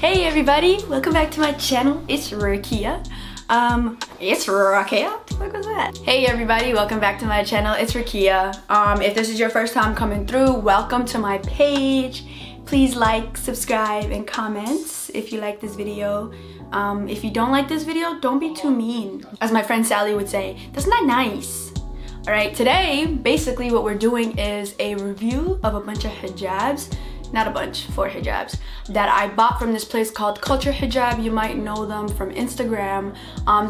Hey everybody, welcome back to my channel. It's Rakia. It's Rakia? What the fuck was that? Hey everybody, welcome back to my channel. It's Rakia. If this is your first time coming through, welcome to my page. Please like, subscribe, and comment if you like this video. If you don't like this video, don't be too mean. As my friend Sally would say, that's not nice. Alright, today, basically what we're doing is a review of a bunch of hijabs. Not a bunch, 4 hijabs that I bought from this place called Culture Hijab. You might know them from Instagram.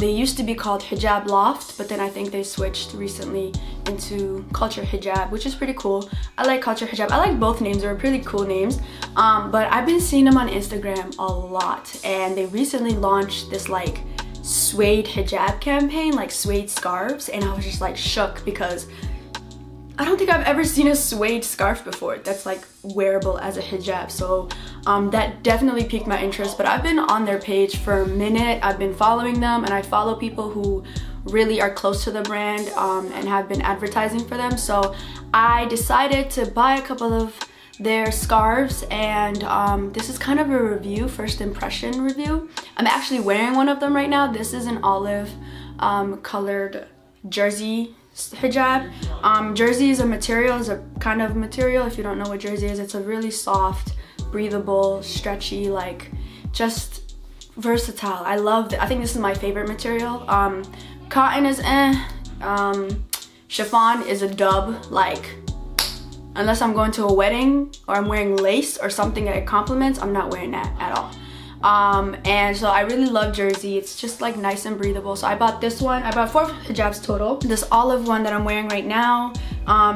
They used to be called Hijab Loft, but then I think they switched recently into Culture Hijab, which is pretty cool. I like Culture Hijab. I like both names. They're pretty cool names. But I've been seeing them on Instagram a lot, and they recently launched this like suede hijab campaign, like suede scarves, and I was just like shook because I don't think I've ever seen a suede scarf before that's like wearable as a hijab, so that definitely piqued my interest. But I've been on their page for a minute. I've been following them, and I follow people who really are close to the brand and have been advertising for them, so I decided to buy a couple of their scarves, and this is kind of a review, first impression review. I'm actually wearing one of them right now. This is an olive colored jersey hijab. Jersey is a material, is a kind of material, if you don't know what jersey is, it's a really soft, breathable, stretchy, like just versatile. I love it. I think this is my favorite material. Cotton is chiffon is a dub, like unless I'm going to a wedding or I'm wearing lace or something that it complements, I'm not wearing that at all. And so I really love jersey. It's just like nice and breathable. So I bought this one. I bought 4 hijabs total. This olive one that I'm wearing right now,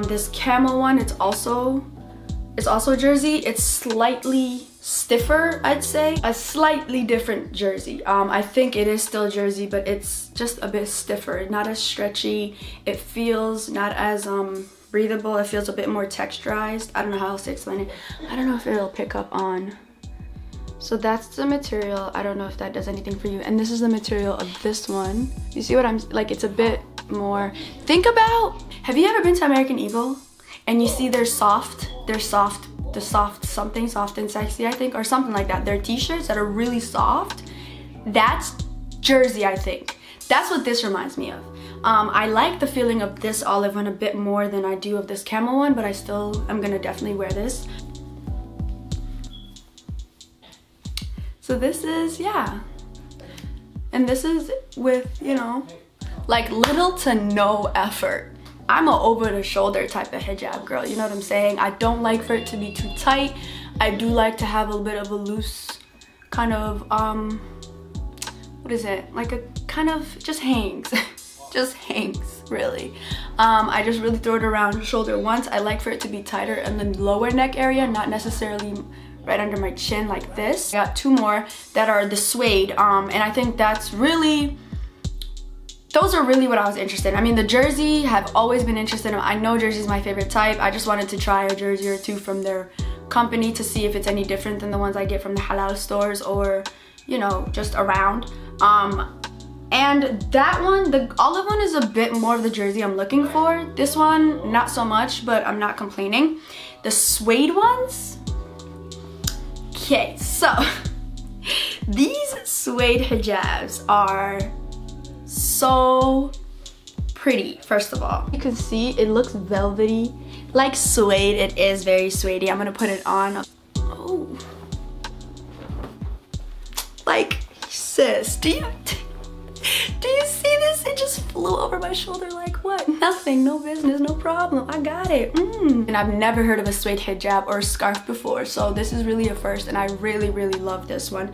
this camel one, it's also jersey. It's slightly stiffer, I'd say, a slightly different jersey. I think it is still jersey, but it's just a bit stiffer, not as stretchy. It feels not as breathable. It feels a bit more texturized. I don't know how else to explain it. I don't know if it'll pick up on. So that's the material. I don't know if that does anything for you. And this is the material of this one. You see what I'm like? It's a bit more. Think about, have you ever been to American Eagle? And you see the soft something, soft and sexy, I think, or something like that. They're t-shirts that are really soft. That's jersey, I think. That's what this reminds me of. I like the feeling of this olive one a bit more than I do of this camel one, but I still am gonna definitely wear this. So this is, yeah, and this is with, you know, like little to no effort. I'm a over the shoulder type of hijab girl, you know what I'm saying? I don't like for it to be too tight. I do like to have a bit of a loose kind of, what is it? Like a kind of, just hangs, just hangs really. I just really throw it around shoulder once. I like for it to be tighter in the lower neck area, not necessarily right under my chin like this. I got 2 more that are the suede, and I think that's really, those are really what I was interested in. I mean, the jersey have always been interested in. I know jersey is my favorite type. I just wanted to try a jersey or 2 from their company to see if it's any different than the ones I get from the halal stores or, you know, just around. And that one, the olive one, is a bit more of the jersey I'm looking for. This one, not so much, but I'm not complaining. The suede ones, okay, so these suede hijabs are so pretty. First of all, you can see it looks velvety, like suede. It is very suede-y. I'm gonna put it on. Oh, like, sis, do you see this? It just flew over my shoulder like what? Nothing, no business, no problem. I got it. And I've never heard of a suede hijab or scarf before, so this is really a first, and I really, really love this one.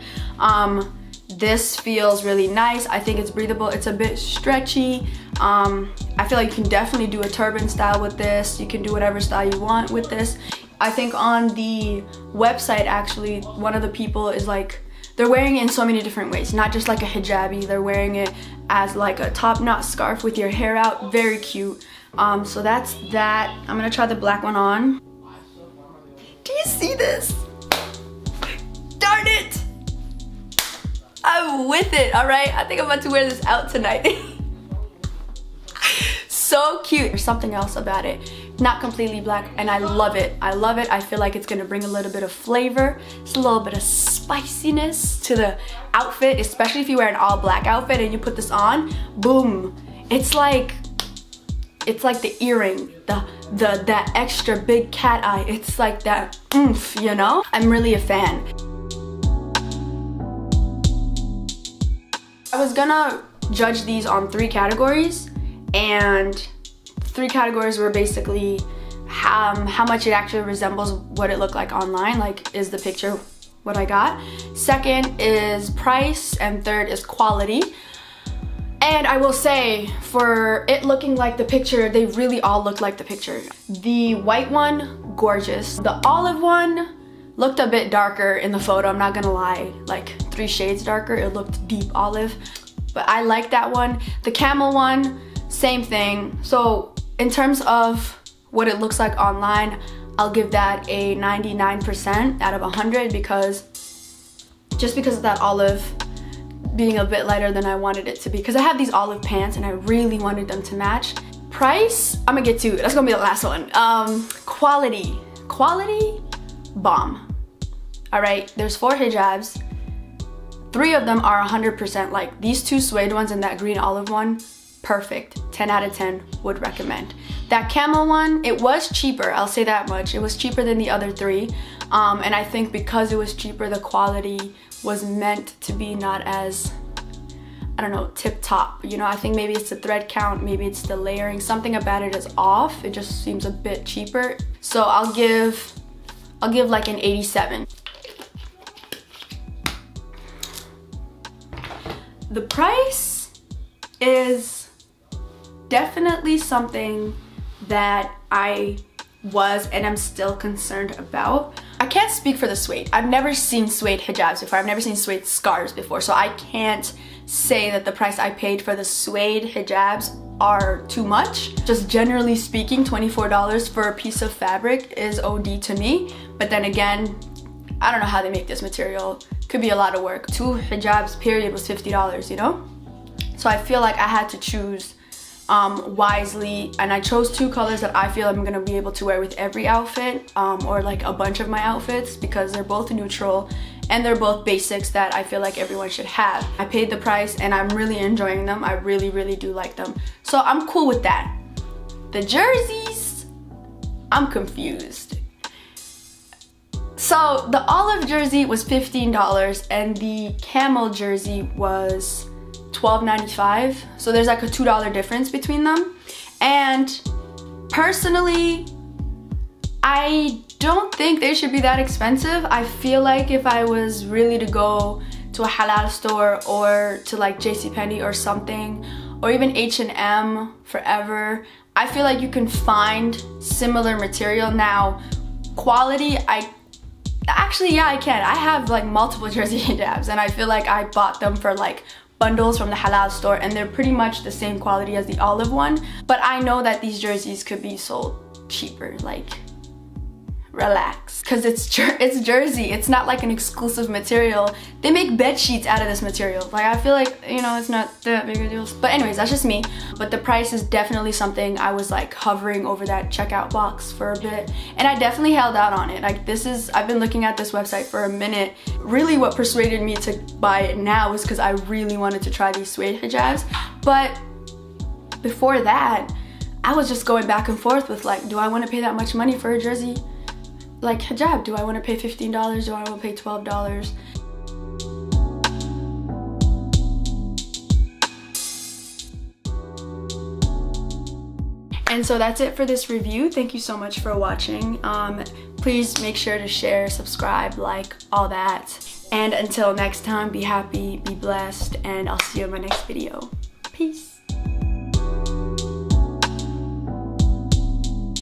This feels really nice. I think it's breathable. It's a bit stretchy. I feel like you can definitely do a turban style with this. You can do whatever style you want with this. I think on the website, actually, one of the people is like, they're wearing it in so many different ways, not just like a hijabi. They're wearing it as like a top knot scarf with your hair out. Very cute. So that's that. I'm gonna try the black one on. Do you see this? Darn it! I'm with it, all right? I think I'm about to wear this out tonight. So cute. There's something else about it. not completely black, and I love it. I love it. I feel like it's gonna bring a little bit of flavor, just a little bit of spiciness to the outfit, especially if you wear an all black outfit and you put this on, boom. It's like the earring, that extra big cat eye. It's like that oomph, you know? I'm really a fan. I was gonna judge these on 3 categories, and 3 categories were basically how much it actually resembles what it looked like online, like is the picture what I got. Second is price, and third is quality. And I will say, for it looking like the picture, they really all looked like the picture. The white one, gorgeous. The olive one looked a bit darker in the photo, I'm not gonna lie. Like 3 shades darker, it looked deep olive. But I like that one. The camel one, same thing. So in terms of what it looks like online, I'll give that a 99% out of 100 because of that olive being a bit lighter than I wanted it to be, because I have these olive pants and I really wanted them to match. Price, I'm gonna get to, that's gonna be the last one. Quality, bomb. All right, there's 4 hijabs. 3 of them are 100%, like these 2 suede ones and that green olive one, perfect. 10 out of 10, would recommend. That camel one, it was cheaper, I'll say that much. It was cheaper than the other 3. And I think because it was cheaper, the quality was meant to be not as, I don't know, tip top. You know, I think maybe it's the thread count, maybe it's the layering, something about it is off. It just seems a bit cheaper. So I'll give like an 87. The price is definitely something that I was and I'm still concerned about. I can't speak for the suede. I've never seen suede hijabs before. I've never seen suede scarves before. So I can't say that the price I paid for the suede hijabs are too much. Just generally speaking, $24 for a piece of fabric is OD to me. But then again, I don't know how they make this material. Could be a lot of work. 2 hijabs period was $50, you know? So I feel like I had to choose wisely, and I chose 2 colors that I feel I'm gonna be able to wear with every outfit, or like a bunch of my outfits, because they're both neutral and they're both basics that I feel like everyone should have. I paid the price and I'm really enjoying them. I really, really do like them. So I'm cool with that. The jerseys, I'm confused. So the olive jersey was $15 and the camel jersey was $12.95, so there's like a $2 difference between them. And personally, I don't think they should be that expensive. I feel like if I was really to go to a halal store or to like JCPenney or something, or even H&M Forever, I feel like you can find similar material. Now, quality, I can. I have like multiple jersey hijabs and I feel like I bought them for like bundles from the halal store, and they're pretty much the same quality as the olive one, but I know that these jerseys could be sold cheaper. Like, relax, because it's jersey. It's not like an exclusive material. They make bed sheets out of this material. Like, I feel like, you know, it's not that big a deal. But anyways, that's just me. But the price is definitely something I was like hovering over that checkout box for a bit, and I definitely held out on it. Like, I've been looking at this website for a minute. Really what persuaded me to buy it now was because I really wanted to try these suede hijabs. But before that, I was just going back and forth with like, do I want to pay that much money for a jersey? Like hijab, do I want to pay $15? Do I want to pay $12? And so that's it for this review. Thank you so much for watching. Please make sure to share, subscribe, like, all that. And until next time, be happy, be blessed, and I'll see you in my next video. Peace.